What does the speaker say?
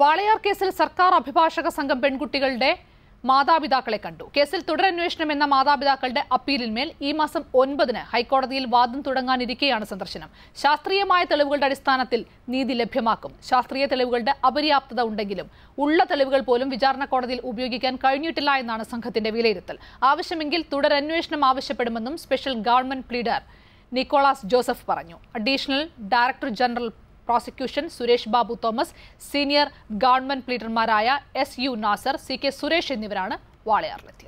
വാളയാർ കേസിൽ സർക്കാർ അഭിഭാഷക സംഘം പെൺകുട്ടികളുടെ മാതാപിതാക്കളെ കണ്ടു. കേസിൽ തുടരന്വേഷണം എന്ന മാതാപിതാക്കളുടെ അപ്പീലിന്മേൽ ഈ മാസം 9ന് ഹൈക്കോടതിയിൽ വാദം തുടങ്ങാനിരിക്കെയാണ് സന്ദർശനം. ശാസ്ത്രീയമായ തെളിവുകളുടെ അടിസ്ഥാനത്തിൽ നീതി ലഭ്യമാക്കും. ശാസ്ത്രീയ തെളിവുകളുടെ അപര്യാപ്തത ഉണ്ടെങ്കിലും ഉള്ള തെളിവുകൾ പോലും വിചാരണ കോടതിയിൽ ഉപയോഗിക്കാൻ കഴിഞ്ഞിട്ടില്ല എന്നാണ് സംഘത്തിന്റെ വിലയിരുത്തൽ. ആവശ്യമെങ്കിൽ തുടരന്വേഷണം ആവശ്യപ്പെടുമെന്നും special government pleader Nicholas Joseph പറഞ്ഞു. Additional director general prosecution Suresh Babu Thomas senior government pleader मारया एसयू नासर सुरेश वालयार